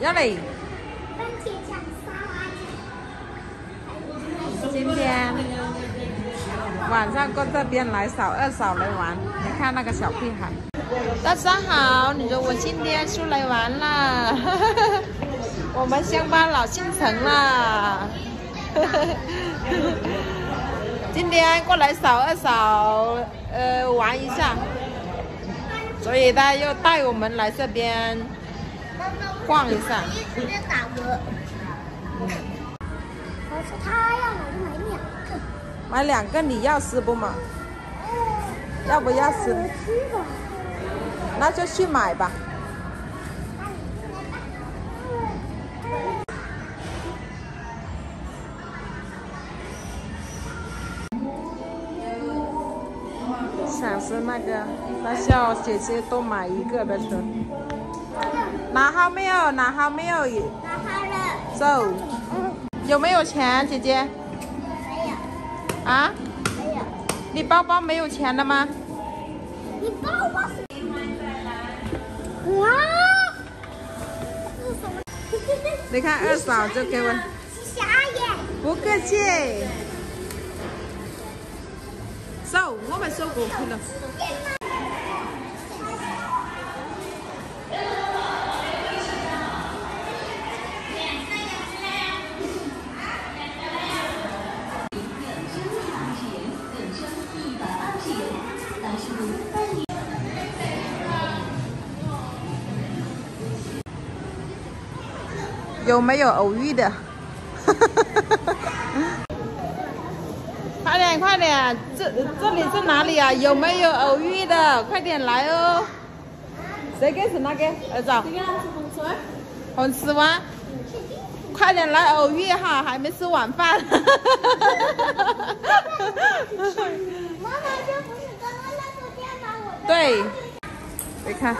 一嚟。今天晚上过这边来找二嫂来玩，你看那个小屁孩。大家好，你说我今天出来玩啦，我们乡巴佬进城啦。今天过来找二嫂，玩一下，所以他又带我们来这边逛一下。可是他要我就买两个。买两个你要吃不嘛？要不要吃？那就去买吧。想吃那个，那小姐姐多买一个的吃。拿好没有？拿好没有？拿好了。走。有没有钱，姐姐？没有。啊？没有。你包包没有钱了吗？你包包是？哇！你看二嫂就给我。傻眼。不客气。走，我们走过去了。有没有偶遇的？快点，快点！这里是哪里啊？有没有偶遇的？快点来哦！谁给是那个儿子？红吃吗？快点来偶遇哈，还没吃晚饭。妈妈，这不是刚刚那个店吗？我对，你看。